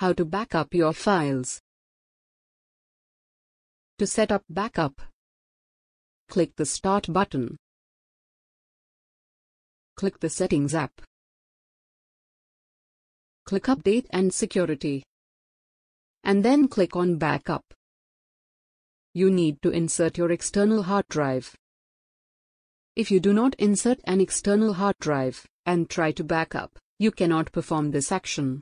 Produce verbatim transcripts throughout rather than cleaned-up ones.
How to backup your files. To set up backup, click the Start button. Click the Settings app. Click Update and Security. And then click on Backup. You need to insert your external hard drive. If you do not insert an external hard drive and try to backup, you cannot perform this action.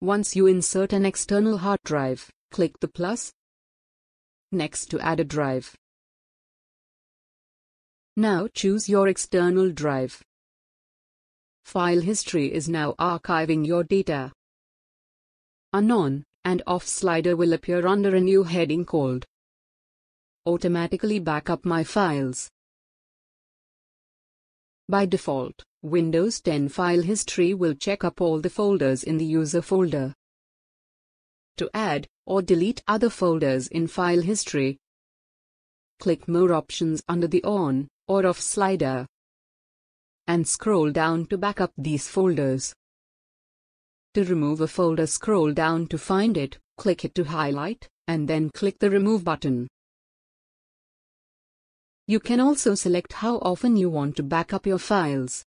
Once you insert an external hard drive, click the plus next to add a drive. Now choose your external drive. File history is now archiving your data. An on and off slider will appear under a new heading called Automatically Backup My Files. By default, Windows ten file history will check up all the folders in the user folder. To add or delete other folders in file history, click More options under the On or Off slider and scroll down to backup these folders. To remove a folder, scroll down to find it, click it to highlight, and then click the Remove button. You can also select how often you want to back up your files.